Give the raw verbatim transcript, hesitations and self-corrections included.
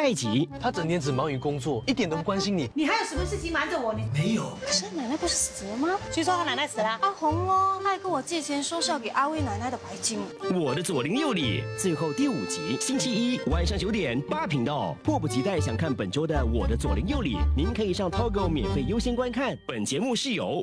下一集，他整天只忙于工作，一点都不关心你。你还有什么事情瞒着我？你没有。可是奶奶不是死了吗？谁说他奶奶死了？阿红哦，他还跟我借钱说是要给阿威奶奶的白金。我的左邻右里，最后第五集，星期一晚上九点八频道。迫不及待想看本周的《我的左邻右里》，您可以上 Togo 免费优先观看。本节目是由